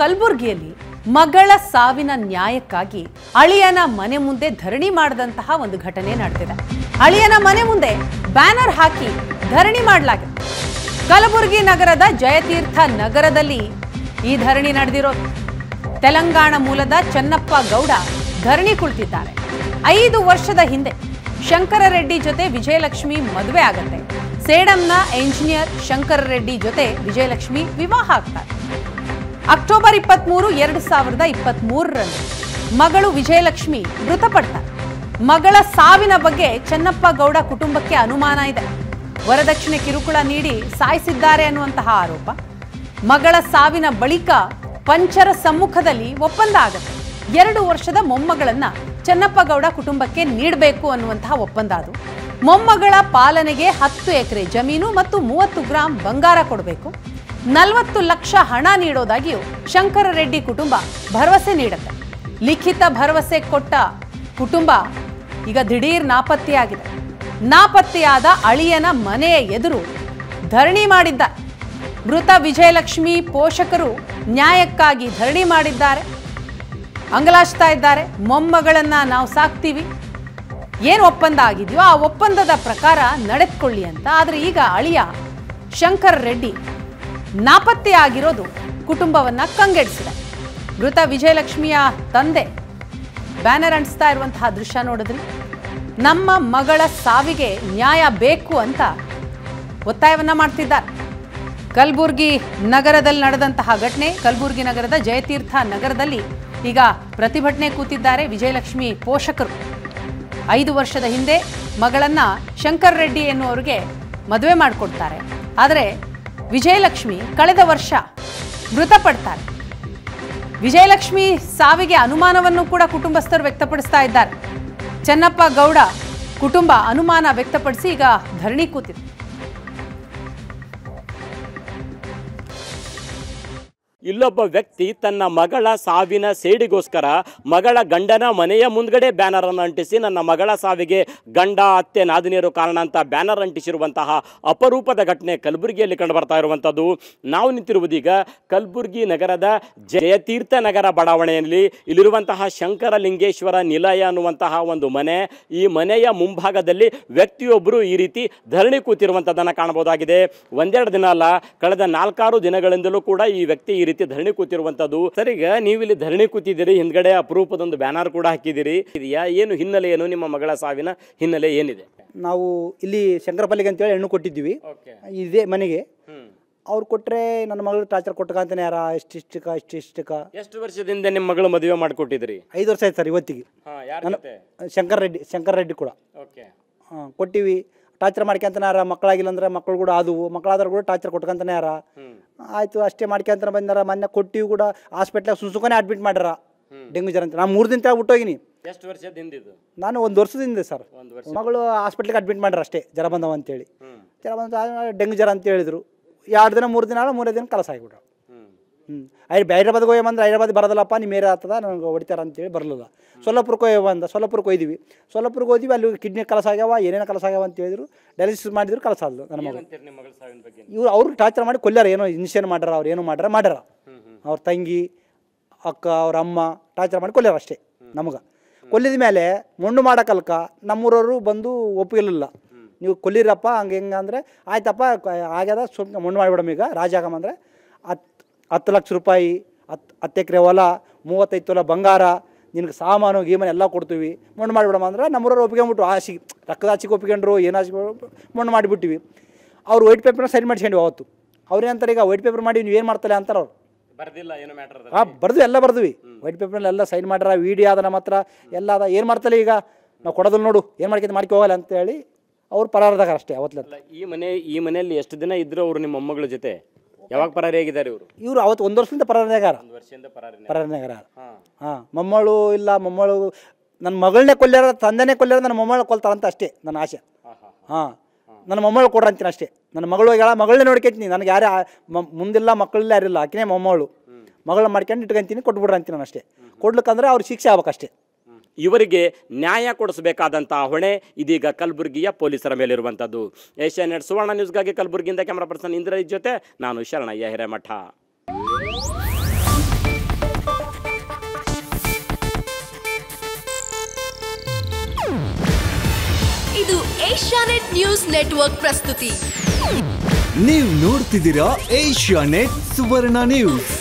ಕಲಬುರ್ಗಿಯಲ್ಲಿ ಮಗಳ ಸಾವಿನ ನ್ಯಾಯಕ್ಕಾಗಿ ಅಳಿಯನ ಮನೆ ಮುಂದೆ ಧರಣಿ ಮಾಡಿದಂತಹ ಒಂದು ಘಟನೆ ನಡೆದಿದೆ. ಅಳಿಯನ ಮನೆ ಮುಂದೆ ಬ್ಯಾನರ್ ಹಾಕಿ ಧರಣಿ ಮಾಡಲಾಗಿದೆ. ಕಲಬುರ್ಗಿ ನಗರದ ಜಯತೀರ್ಥ ನಗರದಲ್ಲಿ ಈ ಧರಣಿ ನಡೆದಿರೋದು. ತೆಲಂಗಾಣ ಮೂಲದ ಚನ್ನಪ್ಪ ಗೌಡ ಧರಣಿ ಕುಳಿತಿದ್ದಾರೆ. 5 ವರ್ಷದ ಹಿಂದೆ ಶಂಕರರೆಡ್ಡಿ ಜೊತೆ ವಿಜಯಲಕ್ಷ್ಮಿ ಮದುವೆ ಆಗುತ್ತೆ. ಸೇಡಂನ ಎಂಜಿನಿಯರ್ ಶಂಕರರೆಡ್ಡಿ ಜೊತೆ ವಿಜಯಲಕ್ಷ್ಮಿ ವಿವಾಹ ಆಗ್ತಾರೆ. ಅಕ್ಟೋಬರ್ 23, 2023 ಮಗಳು ವಿಜಯಲಕ್ಷ್ಮಿ ಮೃತಪಡ್ತಾರೆ. ಮಗಳ ಸಾವಿನ ಬಗ್ಗೆ ಚನ್ನಪ್ಪ ಗೌಡ ಕುಟುಂಬಕ್ಕೆ ಅನುಮಾನ ಇದೆ. ವರದಕ್ಷಿಣೆ ಕಿರುಕುಳ ನೀಡಿ ಸಾಯಿಸಿದ್ದಾರೆ ಅನ್ನುವಂತಹ ಆರೋಪ. ಮಗಳ ಸಾವಿನ ಬಳಿಕ ಪಂಚರ ಸಮ್ಮುಖದಲ್ಲಿ ಒಪ್ಪಂದ ಆಗುತ್ತೆ. 2 ವರ್ಷದ ಮೊಮ್ಮಗಳನ್ನ ಚನ್ನಪ್ಪ ಗೌಡ ಕುಟುಂಬಕ್ಕೆ ನೀಡಬೇಕು ಅನ್ನುವಂತಹ ಒಪ್ಪಂದ. ಅದು ಮೊಮ್ಮಗಳ ಪಾಲನೆಗೆ 10 ಎಕರೆ ಜಮೀನು ಮತ್ತು 30 ಗ್ರಾಂ ಬಂಗಾರ ಕೊಡಬೇಕು, 40 ಲಕ್ಷ ಹಣ ನೀಡೋದಾಗಿಯೂ ಶಂಕರರೆಡ್ಡಿ ಕುಟುಂಬ ಭರವಸೆ ನೀಡುತ್ತೆ. ಲಿಖಿತ ಭರವಸೆ ಕೊಟ್ಟ ಕುಟುಂಬ ಈಗ ದಿಢೀರ್ ನಾಪತ್ತೆಯಾಗಿದೆ. ನಾಪತ್ತೆಯಾದ ಅಳಿಯನ ಮನೆಯ ಎದುರು ಧರಣಿ ಮಾಡಿದ್ದ ಮೃತ ವಿಜಯಲಕ್ಷ್ಮಿ ಪೋಷಕರು ನ್ಯಾಯಕ್ಕಾಗಿ ಧರಣಿ ಮಾಡಿದ್ದಾರೆ, ಅಂಗಲಾಚ್ತಾ ಇದ್ದಾರೆ. ಮೊಮ್ಮಗಳನ್ನು ನಾವು ಸಾಕ್ತೀವಿ, ಏನು ಒಪ್ಪಂದ ಆಗಿದೆಯೋ ಆ ಒಪ್ಪಂದದ ಪ್ರಕಾರ ನಡೆದುಕೊಳ್ಳಿ ಅಂತ. ಆದರೆ ಈಗ ಅಳಿಯ ಶಂಕರರೆಡ್ಡಿ ನಾಪತ್ತೆ ಆಗಿರೋದು ಕುಟುಂಬವನ್ನು ಕಂಗೆಡಿಸಿದೆ. ಮೃತ ವಿಜಯಲಕ್ಷ್ಮಿಯ ತಂದೆ ಬ್ಯಾನರ್ ಅಂಟಿಸ್ತಾ ಇರುವಂತಹ ದೃಶ್ಯ ನೋಡಿದ್ರಿ. ನಮ್ಮ ಮಗಳ ಸಾವಿಗೆ ನ್ಯಾಯ ಬೇಕು ಅಂತ ಒತ್ತಾಯವನ್ನು ಮಾಡ್ತಿದ್ದಾರೆ. ಕಲಬುರ್ಗಿ ನಗರದಲ್ಲಿ ನಡೆದಂತಹ ಘಟನೆ. ಕಲಬುರ್ಗಿ ನಗರದ ಜಯತೀರ್ಥ ನಗರದಲ್ಲಿ ಈಗ ಪ್ರತಿಭಟನೆ ಕೂತಿದ್ದಾರೆ ವಿಜಯಲಕ್ಷ್ಮಿ ಪೋಷಕರು. 5 ವರ್ಷದ ಹಿಂದೆ ಮಗಳನ್ನು ಶಂಕರರೆಡ್ಡಿ ಎನ್ನುವರಿಗೆ ಮದುವೆ ಮಾಡಿಕೊಡ್ತಾರೆ. ಆದರೆ ವಿಜಯಲಕ್ಷ್ಮಿ ಕಳೆದ ವರ್ಷ ಮೃತಪಡ್ತಾರೆ. ವಿಜಯಲಕ್ಷ್ಮಿ ಸಾವಿಗೆ ಅನುಮಾನವನ್ನು ಕೂಡ ಕುಟುಂಬಸ್ಥರು ವ್ಯಕ್ತಪಡಿಸ್ತಾ ಇದ್ದಾರೆ. ಚನ್ನಪ್ಪ ಗೌಡ ಕುಟುಂಬ ಅನುಮಾನ ವ್ಯಕ್ತಪಡಿಸಿ ಈಗ ಧರಣಿ ಕೂತಿದೆ. ಇಲ್ಲೊಬ್ಬ ವ್ಯಕ್ತಿ ತನ್ನ ಮಗಳ ಸಾವಿನ ಸೇಡಿಗೋಸ್ಕರ ಮಗಳ ಗಂಡನ ಮನೆಯ ಮುಂದ್ಗಡೆ ಬ್ಯಾನರನ್ನು ಅಂಟಿಸಿ ನನ್ನ ಮಗಳ ಸಾವಿಗೆ ಗಂಡ, ಅತ್ತೆ, ನಾದಿನಿಯರು ಕಾರಣ ಅಂತ ಬ್ಯಾನರ್ ಅಂಟಿಸಿರುವಂತಹ ಅಪರೂಪದ ಘಟನೆ ಕಲಬುರ್ಗಿಯಲ್ಲಿ ಕಂಡುಬರ್ತಾ ಇರುವಂಥದ್ದು. ನಾವು ನಿಂತಿರುವುದೀಗ ಕಲಬುರ್ಗಿ ನಗರದ ಜಯತೀರ್ಥ ನಗರ ಬಡಾವಣೆಯಲ್ಲಿ ಇಲ್ಲಿರುವಂತಹ ಶಂಕರಲಿಂಗೇಶ್ವರ ನಿಲಯ ಅನ್ನುವಂತಹ ಒಂದು ಮನೆ. ಈ ಮನೆಯ ಮುಂಭಾಗದಲ್ಲಿ ವ್ಯಕ್ತಿಯೊಬ್ಬರು ಈ ರೀತಿ ಧರಣಿ ಕೂತಿರುವಂಥದ್ದನ್ನು ಕಾಣಬಹುದಾಗಿದೆ. 1-2 ದಿನ ಅಲ್ಲ, ಕಳೆದ 4-6 ದಿನಗಳಿಂದಲೂ ಕೂಡ ಈ ವ್ಯಕ್ತಿ ಈ ರೀತಿ ಧರಣಿ ಕೂತಿರುವಂತದ್ದು. ಸರಿಗ ನೀವು ಇಲ್ಲಿ ಧರಣಿ ಕೂತಿದ್ದೀರಿ, ಹಿಂದ್ಗಡೆ ಅಪರೂಪದೊಂದು ಬ್ಯಾನರ್ ಕೂಡ ಹಾಕಿದ್ದೀರಿ, ಏನು ಹಿನ್ನೆಲೆ, ಏನು ನಿಮ್ಮ ಮಗಳ ಸಾವಿನ ಹಿನ್ನೆಲೆ ಏನಿದೆ? ನಾವು ಇಲ್ಲಿ ಶಂಕರಪಲ್ಲಿಗೆ ಅಂತೇಳಿ ಹೆಣ್ಣು ಕೊಟ್ಟಿದ್ದೀವಿ ಇದೇ ಮನೆಗೆ. ಅವ್ರು ಕೊಟ್ರೆ ನನ್ನ ಮಗಳು ಟಾರ್ಚರ್ ಕೊಟ್ಟಕಂತಾನೆ ಯಾರ ಇಷ್ಟಿಷ್ಟಕ್ಕ. ಎಷ್ಟು ವರ್ಷದಿಂದ ನಿಮ್ಮ ಮಗಳು ಮದುವೆ ಮಾಡಿಕೊಟ್ಟಿದ್ರಿ? 5 ವರ್ಷ ಆಯ್ತು ಸರ್ ಇವತ್ತಿಗೆ. ಶಂಕರರೆಡ್ಡಿ ಕೂಡ ಕೊಟ್ಟಿವಿ. ಟಾರ್ಚರ್ ಮಾಡ್ಕೊಂತಾನೆ ಯಾರ, ಮಕ್ಕಳಾಗಿಲ್ಲ ಅಂದ್ರೆ ಮಕ್ಕಳು ಕೂಡ ಆದವು, ಮಕ್ಕಳಾದ್ರೂ ಕೂಡ ಟಾರ್ಚರ್ ಕೊಟ್ಕೊಂತಾನೆ ಯಾರ. ಆಯಿತು ಅಷ್ಟೇ ಮಾಡ್ಕೊಂತ ಬಂದಾರ. ಮೊನ್ನೆ ಕೊಟ್ಟಿವಿ ಕೂಡ ಹಾಸ್ಪಿಟ್ಲಾಗ ಸುಸುಕನೇ ಅಡ್ಮಿಟ್ ಮಾಡ್ಯಾರ ಡೆಂಗ್ಯೂ ಜ್ವರ ಅಂತ. ನಾನು 3 ದಿನ ತಳ ಹುಟ್ಟೋಗಿನಿ. ಎಷ್ಟು ವರ್ಷದಿಂದ ಇದು? ನಾನು 1 ವರ್ಷದಿಂದ ಸರ್. ಮಗಳು ಹಾಸ್ಪಿಟ್ಲಿಗೆ ಅಡ್ಮಿಟ್ ಮಾಡ್ಯಾರ ಅಷ್ಟೇ, ಜ್ವರ ಬಂದವ ಅಂತೇಳಿ. ಜ್ವರ ಬಂದ ಡೆಂಗ್ಯೂ ಜ್ವರ ಅಂತ ಹೇಳಿದ್ರು. 2 ದಿನ 3 ದಿನ 3 ದಿನ ಕಲಸ ಆಗಿಬಿಟ್ರು. ಹೈದರಾಬಾದ್ಗೆ ಹೋಯ್ ಬಂದ್ರೆ ಹೈದರಾಬಾದ್ ಬರೋದಲ್ಲಪ್ಪ ನಿಮ್ಮ ಏರಿಯಾ ಆಗ್ತದ ನನಗೆ ಹೊಡಿತಾರ ಅಂತೇಳಿ ಬರಲಿಲ್ಲ. ಸೊಲ್ಲಾಪುರಕ್ಕೆ ಹೋಯ್ ಬಂದ, ಸೊಲ್ಲಾಪುರಕ್ಕೆ ಹೋಯ್ದಿವಿ. ಸೊಲ್ಲಾಪುರಕ್ಕೆ ಹೋದ್ವಿ, ಅಲ್ಲಿ ಕಿಡ್ನಿ ಕಲಸ ಆಗ್ಯಾವ, ಏನೇನು ಕಲಸ ಆಗ್ಯಾವ ಅಂತ ಹೇಳಿದ್ರು. ಡಯಾಲಿಸಿಸ್ ಮಾಡಿದ್ರು, ಕಲಸ ಆದ್ಲು ನನ್ನ ಮಗಳು. ಇವ್ರು ಅವ್ರು ಟಾರ್ಚರ್ ಮಾಡಿ ಕೊಲ್ಲಾರ, ಏನೋ ಇನ್ಶಿಯನ್ ಮಾಡ್ಯಾರ, ಅವ್ರು ಏನೋ ಮಾಡ್ಯಾರ ಮಾಡ್ಯಾರ. ಅವ್ರ ತಂಗಿ, ಅಕ್ಕ, ಅವ್ರ ಅಮ್ಮ ಟಾರ್ಚರ್ ಮಾಡಿ ಕೊಲ್ಲಾರ ಅಷ್ಟೇ ನಮಗೆ. ಕೊಲ್ಲಿದ ಮೇಲೆ ಮಣ್ಣು ಮಾಡೋಕಲ್ಕ ನಮ್ಮೂರವರು ಬಂದು ಒಪ್ಪಿರಲಿಲ್ಲ. ನೀವು ಕೊಲ್ಲಿರಪ್ಪ ಹಂಗೆ ಹೆಂಗೆ ಅಂದರೆ ಆಯ್ತಪ್ಪ ಆಗ್ಯದ ಸುಮ್ಮನೆ ಮಣ್ಣು ಮಾಡಿಬಿಡಮ್. ಈಗ ರಾಜಾಗಮ್ ಅಂದರೆ 10 ಲಕ್ಷ ರೂಪಾಯಿ, 10 ಎಕರೆ ಹೊಲ, 35 ತೊಲ ಬಂಗಾರ, ನಿನಗೆ ಸಾಮಾನು ಗೀಮನ್ ಎಲ್ಲ ಕೊಡ್ತೀವಿ, ಮಣ್ಣು ಮಾಡಿಬಿಡಮ್ಮ ಅಂದ್ರೆ ನಮ್ಮೂರವ್ರು ಒಪ್ಕೊಂಡ್ಬಿಟ್ರು. ಆಸಿಗೆ ರಕ್ಕದ ಆಚಿಗೆ ಒಪ್ಕೊಂಡ್ರು, ಏನು ಆಚೆ ಮಣ್ಣು ಮಾಡಿಬಿಟ್ಟಿವಿ. ಅವ್ರು ವೈಟ್ ಪೇಪರ್ನ ಸೈನ್ ಮಾಡಿಸ್ಕೊಂಡ್ವಿ ಅವತ್ತು. ಅವ್ರೇನಂತಾರೆ ಈಗ ವೈಟ್ ಪೇಪರ್ ಮಾಡಿ ನೀವೇನು ಮಾಡ್ತಾರೆ ಅಂತಾರೆ. ಅವ್ರು ಬರ್ದಿಲ್ಲ ಏನು ಮ್ಯಾಟರ್ ಹಾಂ ಬರ್ದು ಎಲ್ಲ ಬರ್ದ್ವಿ. ವೈಟ್ ಪೇಪರ್ನಲ್ಲಿ ಎಲ್ಲ ಸೈನ್ ಮಾಡ್ಯಾರ, ವಿಡಿಯೋ ಆದ ನಮ್ಮ ಹತ್ರ ಎಲ್ಲ ಅದ. ಏನು ಮಾಡ್ತಾರೆ ಈಗ ನಾವು ಕೊಡೋದಲ್ಲ ನೋಡು, ಏನು ಮಾಡ್ಕೊ ಹೋಗಲ್ಲ ಅಂತೇಳಿ ಅವ್ರು ಪರಾರದಾಗ ಅಷ್ಟೇ ಅವತ್ತಲ್ಲ. ಈ ಮನೆಯಲ್ಲಿ ಎಷ್ಟು ದಿನ ಇದ್ದರು ಅವರು ನಿಮ್ಮ ಮಗಳ ಜೊತೆ? ಯಾವಾಗ ಪರಾರಿಯಾಗಿದ್ದಾರೆ ಇವರು? ಇವರು ಅವತ್ತು 1 ವರ್ಷದಿಂದ ಪರಾರಿಯಾಗಾರ. ಹಾಂ, ಮೊಮ್ಮಳು ಇಲ್ಲ, ಮೊಮ್ಮಳು ನನ್ನ ಮಗಳನ್ನೇ ಕೊಲ್ಲಾರ, ತಂದೆನೇ ಕೊಲ್ಲಾರ, ನನ್ನ ಮೊಮ್ಮಳು ಕೊಲ್ತಾರ ಅಂತ ಅಷ್ಟೇ ನನ್ನ ಆಸೆ. ಹಾಂ, ನನ್ನ ಮೊಮ್ಮಳು ಕೊಡ್ರ ಅಂತೀನಿ ಅಷ್ಟೇ. ನನ್ನ ಮಗಳು ಹೇಳ ಮಗಳನ್ನೇ ನೋಡ್ಕೊತೀನಿ, ನನಗೆ ಯಾರೇ ಮುಂದಿಲ್ಲ, ಮಕ್ಕಳೆಲ್ಲ ಯಾರಿಲ್ಲ, ಆಕಿನೇ ಮೊಮ್ಮಳು. ಮಗಳನ್ನ ಮಾಡ್ಕೊಂಡು ಇಟ್ಕೊಂತೀನಿ, ಕೊಟ್ಬಿಡ್ರ ಅಂತೀನಿ ನಾನು ಅಷ್ಟೇ. ಕೊಡ್ಲಿಕ್ಕಂದ್ರೆ ಅವ್ರಿಗೆ ಶಿಕ್ಷೆ ಆಗ್ಬೇಕಷ್ಟೇ. ಇವರಿಗೆ ನ್ಯಾಯ ಕೊಡಿಸಬೇಕಾದಂತಹ ಹೊಣೆ ಇದೀಗ ಕಲಬುರ್ಗಿಯ ಪೊಲೀಸರ ಮೇಲಿರುವಂಥದ್ದು. ಏಷ್ಯಾ ನೆಟ್ ಸುವರ್ಣ ನ್ಯೂಸ್ಗಾಗಿ ಕಲಬುರ್ಗಿಯಿಂದ ಕ್ಯಾಮರಾ ಪರ್ಸನ್ ಇಂದ್ರಜಿತ್ ಜೊತೆ ನಾನು ಶರಣಯ್ಯ ಹಿರೇಮಠ. ಇದು ಏಷ್ಯಾನೆಟ್ ನ್ಯೂಸ್ ನೆಟ್ವರ್ಕ್ ಪ್ರಸ್ತುತಿ. ನೀವು ನೋಡ್ತಿದ್ದೀರಾ ಏಷ್ಯಾನೆಟ್ ಸುವರ್ಣ ನ್ಯೂಸ್.